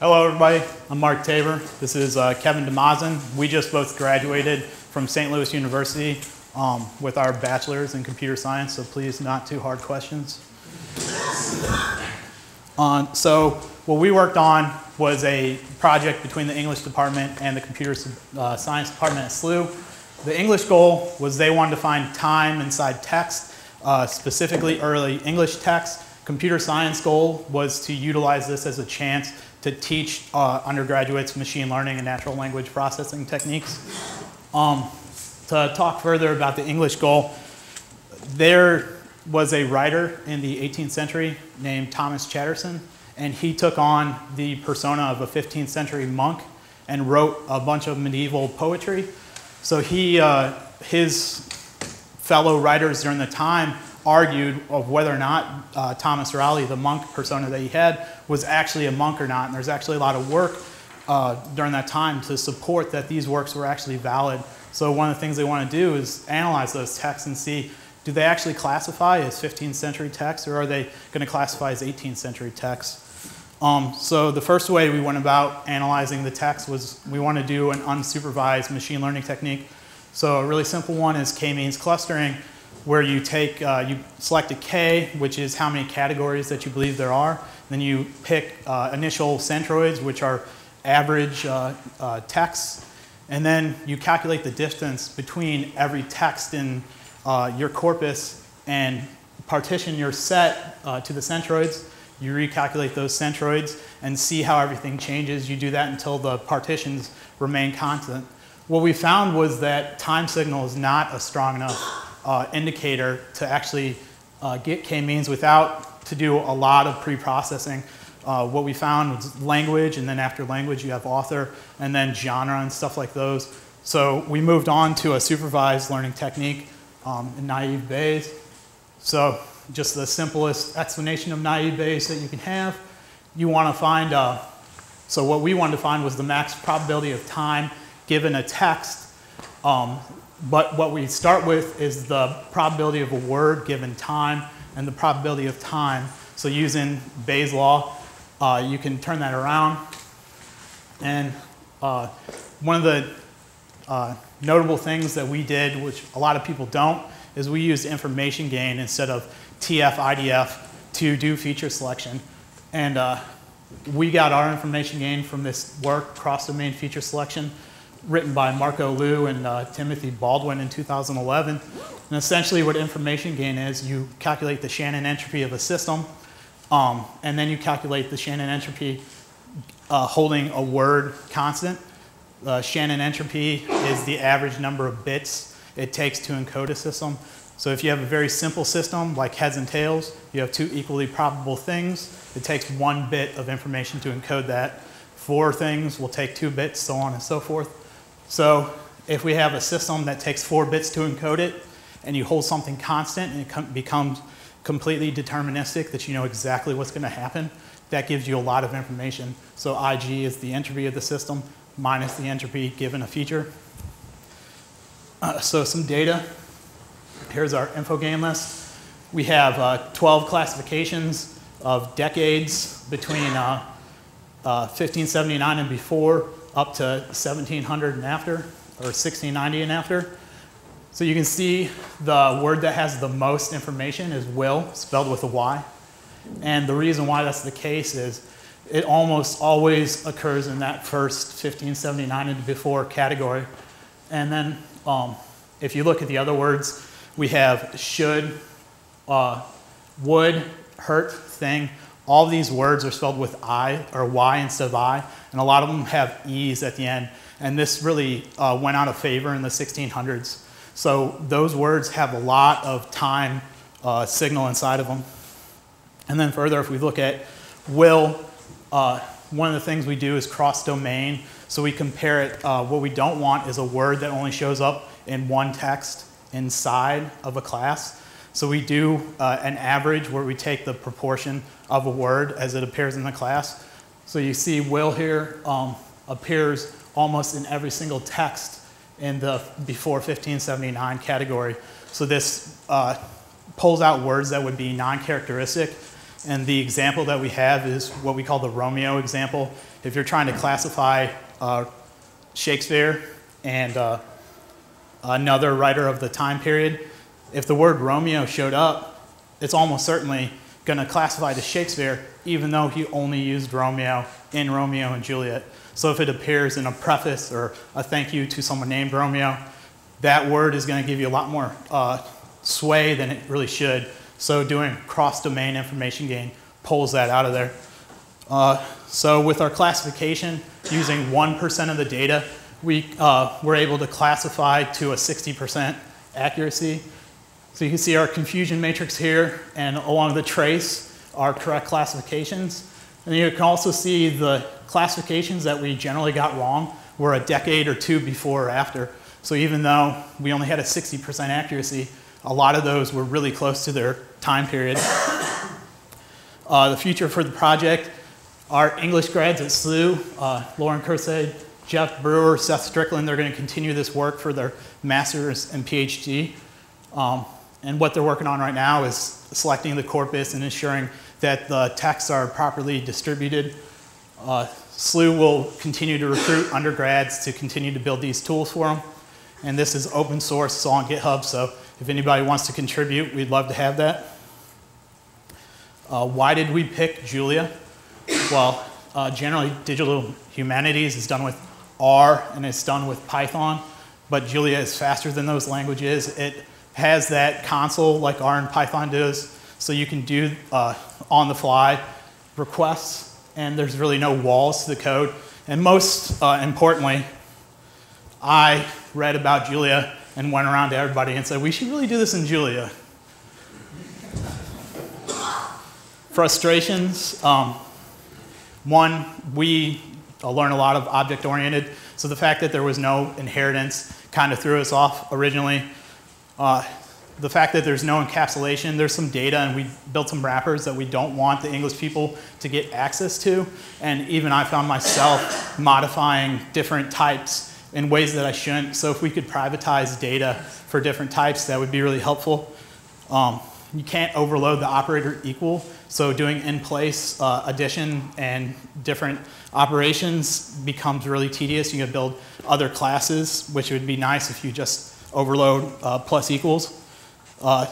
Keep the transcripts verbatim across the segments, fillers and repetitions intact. Hello everybody, I'm Mark Taver. This is uh, Kevin DeMazin. We just both graduated from Saint Louis University um, with our bachelor's in computer science, so please not too hard questions. Um, so what we worked on was a project between the English department and the computer uh, science department at S L U. The English goal was they wanted to find time inside text, uh, specifically early English text. Computer science goal was to utilize this as a chance to teach uh, undergraduates machine learning and natural language processing techniques. Um, to talk further about the English goal, there was a writer in the eighteenth century named Thomas Chatterton, and he took on the persona of a fifteenth century monk and wrote a bunch of medieval poetry. So he, uh, his fellow writers during the time argued of whether or not uh, Thomas Rowley, the monk persona that he had, was actually a monk or not. And there's actually a lot of work uh, during that time to support that these works were actually valid. So one of the things they want to do is analyze those texts and see, do they actually classify as fifteenth century texts, or are they going to classify as eighteenth century texts? Um, so the first way we went about analyzing the text was we want to do an unsupervised machine learning technique. So a really simple one is k-means clustering, where you take, uh, you select a K, which is how many categories that you believe there are. Then you pick uh, initial centroids, which are average uh, uh, texts. And then you calculate the distance between every text in uh, your corpus and partition your set uh, to the centroids. You recalculate those centroids and see how everything changes. You do that until the partitions remain constant. What we found was that time signal is not a strong enough Uh, indicator to actually uh, get k-means without to do a lot of pre-processing. Uh, what we found was language, and then after language you have author, and then genre and stuff like those. So we moved on to a supervised learning technique um, in Naive Bayes. So just the simplest explanation of Naive Bayes that you can have. You want to find, uh, so what we wanted to find was the max probability of time given a text. Um, But what we start with is the probability of a word given time and the probability of time. So using Bayes' law, uh, you can turn that around. And uh, one of the uh, notable things that we did, which a lot of people don't, is we used information gain instead of T F I D F to do feature selection. And uh, we got our information gain from this work, cross-domain feature selection, written by Marco Liu and uh, Timothy Baldwin in two thousand eleven. And essentially what information gain is, you calculate the Shannon entropy of a system, um, and then you calculate the Shannon entropy uh, holding a word constant. Uh, Shannon entropy is the average number of bits it takes to encode a system. So if you have a very simple system, like heads and tails, you have two equally probable things. It takes one bit of information to encode that. Four things will take two bits, so on and so forth. So if we have a system that takes four bits to encode it, and you hold something constant and it com becomes completely deterministic that you know exactly what's going to happen, that gives you a lot of information. So I G is the entropy of the system minus the entropy given a feature. Uh, so some data. Here's our info gain list. We have uh, twelve classifications of decades between uh, uh, fifteen seventy-nine and before, up to seventeen hundred and after, or sixteen ninety and after. So you can see the word that has the most information is will, spelled with a Y. And the reason why that's the case is it almost always occurs in that first fifteen seventy-nine and before category. And then um, if you look at the other words, we have should, uh, would, hurt, thing. All these words are spelled with I or Y instead of I, and a lot of them have E's at the end. And this really uh, went out of favor in the sixteen hundreds. So those words have a lot of time uh, signal inside of them. And then further, if we look at will, uh, one of the things we do is cross-domain. So we compare it. Uh, what we don't want is a word that only shows up in one text inside of a class. So we do uh, an average where we take the proportion of a word as it appears in the class. So you see will here um, appears almost in every single text in the before fifteen seventy-nine category. So this uh, pulls out words that would be non-characteristic And the example that we have is what we call the Romeo example. If you're trying to classify uh, Shakespeare and uh, another writer of the time period, if the word Romeo showed up, it's almost certainly going to classify to Shakespeare, even though he only used Romeo in Romeo and Juliet. So if it appears in a preface or a thank you to someone named Romeo, that word is going to give you a lot more uh, sway than it really should. So doing cross-domain information gain pulls that out of there. Uh, so with our classification, using one percent of the data, we uh, were able to classify to a sixty percent accuracy. So you can see our confusion matrix here, and along the trace are correct classifications. And you can also see the classifications that we generally got wrong were a decade or two before or after. So even though we only had a sixty percent accuracy, a lot of those were really close to their time period. Uh, the future for the project, our English grads at S L U, uh, Lauren Kersey, Jeff Brewer, Seth Strickland, they're going to continue this work for their master's and PhD. Um, and what they're working on right now is selecting the corpus and ensuring that the texts are properly distributed. Uh, S L U will continue to recruit undergrads to continue to build these tools for them. And this is open source, it's all on GitHub, so if anybody wants to contribute, we'd love to have that. Uh, why did we pick Julia? Well, uh, generally digital humanities is done with R and it's done with Python, but Julia is faster than those languages. It has that console like R and Python does, so you can do uh, on-the-fly requests, and there's really no walls to the code. And most uh, importantly, I read about Julia and went around to everybody and said, we should really do this in Julia. Frustrations. Um, one, we learn a lot of object-oriented, so the fact that there was no inheritance kind of threw us off originally. Uh, the fact that there's no encapsulation, there's some data, and we built some wrappers that we don't want the English people to get access to. And even I found myself modifying different types in ways that I shouldn't. So if we could privatize data for different types, that would be really helpful. Um, you can't overload the operator equal. So doing in-place uh, addition and different operations becomes really tedious. You can build other classes, which would be nice if you just overload uh, plus equals. Uh,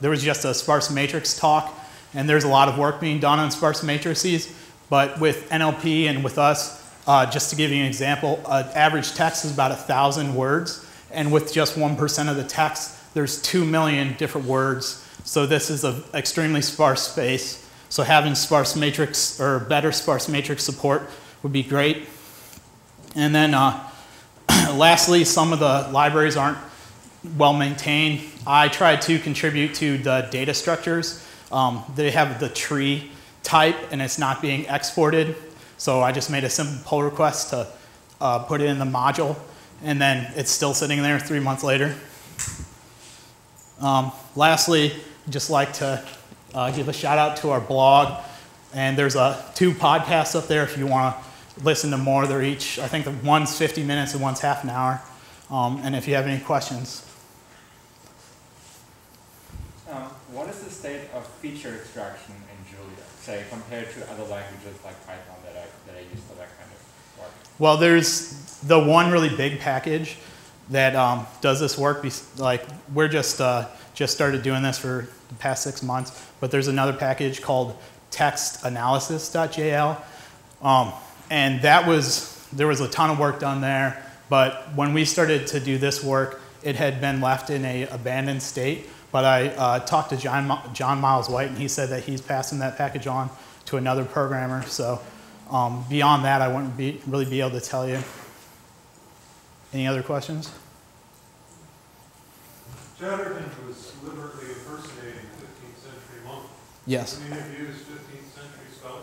there was just a sparse matrix talk, and there's a lot of work being done on sparse matrices, but with N L P and with us, uh, just to give you an example, uh, average text is about one thousand words, and with just one percent of the text, there's two million different words, so this is an extremely sparse space, so having sparse matrix or better sparse matrix support would be great. And then uh, lastly, some of the libraries aren't well maintained. I try to contribute to the data structures. Um, they have the tree type and it's not being exported. So I just made a simple pull request to uh, put it in the module, and then it's still sitting there three months later. Um, lastly, I'd just like to uh, give a shout out to our blog, and there's uh, two podcasts up there if you want to listen to more. They're each, I think the one's fifty minutes and one's half an hour. Um, and if you have any questions. Um, what is the state of feature extraction in Julia, say, compared to other languages like Python that I, that I use for that kind of work? Well, there's the one really big package that um, does this work. Like, we're just, uh, just started doing this for the past six months, but there's another package called text analysis dot J L. Um, And that was, there was a ton of work done there, but when we started to do this work, it had been left in an abandoned state. But I uh, talked to John, John Miles White, and he said that he's passing that package on to another programmer. So um, beyond that, I wouldn't be, really be able to tell you. Any other questions? Chatterton was deliberately impersonating fifteenth century monk. Yes. Could he have used fifteenth century spelling?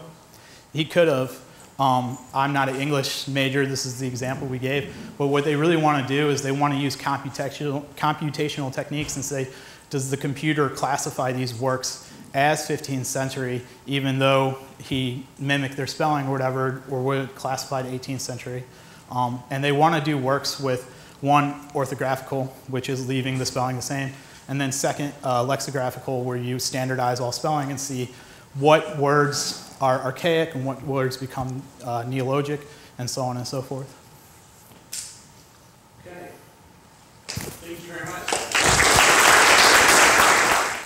He could have. Um, I'm not an English major, this is the example we gave, but what they really want to do is they want to use computational, computational techniques and say, does the computer classify these works as fifteenth century, even though he mimicked their spelling or whatever, or would it classify to eighteenth century? Um, and they want to do works with, one, orthographical, which is leaving the spelling the same, and then second, uh, lexicographical, where you standardize all spelling and see what words are archaic and what words become uh, neologic, and so on and so forth. Okay. Thank you very much.